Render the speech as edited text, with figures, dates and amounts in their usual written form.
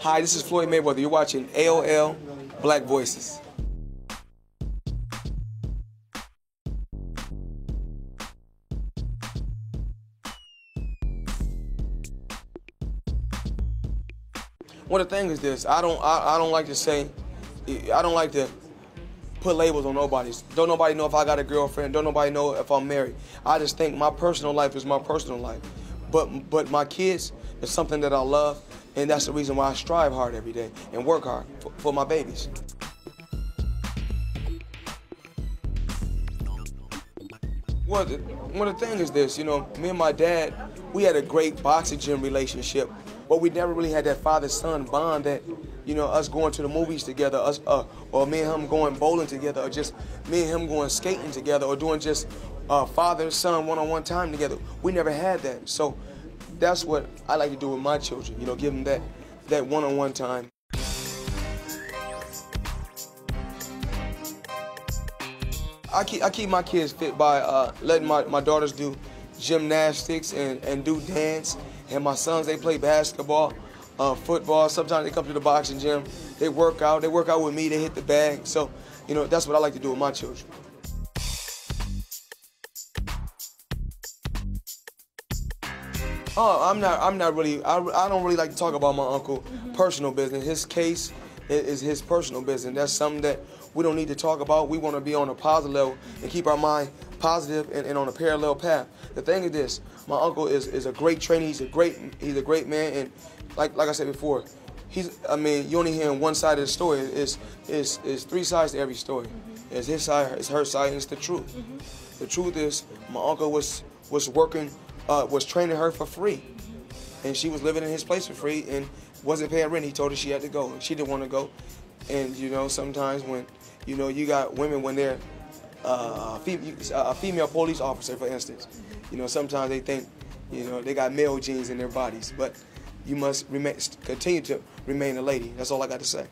Hi, this is Floyd Mayweather. You're watching AOL Black Voices. One of the things is this, I don't like to say, I don't like to put labels on nobody. Don't nobody know if I got a girlfriend, don't nobody know if I'm married. I just think my personal life is my personal life. But my kids is something that I love, and that's the reason why I strive hard every day and work hard for my babies. Well, one of the things is this, you know, me and my dad, we had a great boxing gym relationship. But we never really had that father-son bond that, you know, us going to the movies together, us or me and him going bowling together, or just me and him going skating together, or doing just father-son one-on-one time together. We never had that. So that's what I like to do with my children, you know, give them that one-on-one time. I keep my kids fit by letting my daughters do gymnastics and do dance. And my sons, they play basketball, football. Sometimes they come to the boxing gym. They work out with me, they hit the bag. So, you know, that's what I like to do with my children. Oh, I'm not really, I don't really like to talk about my uncle's personal business. His case is his personal business. That's something that we don't need to talk about. We want to be on a positive level and keep our mind positive and on a parallel path. The thing is this, my uncle is a great trainer, he's a great man, and like I said before, you only hear one side of the story. It's three sides to every story. It's his side, it's her side, and it's the truth. The truth is my uncle was training her for free, and she was living in his place for free and wasn't paying rent. He told her she had to go, and she didn't want to go. And you know, sometimes when you know you got women when they're a female police officer, for instance, you know, sometimes they think, you know, they got male genes in their bodies, but you must continue to remain a lady. That's all I got to say.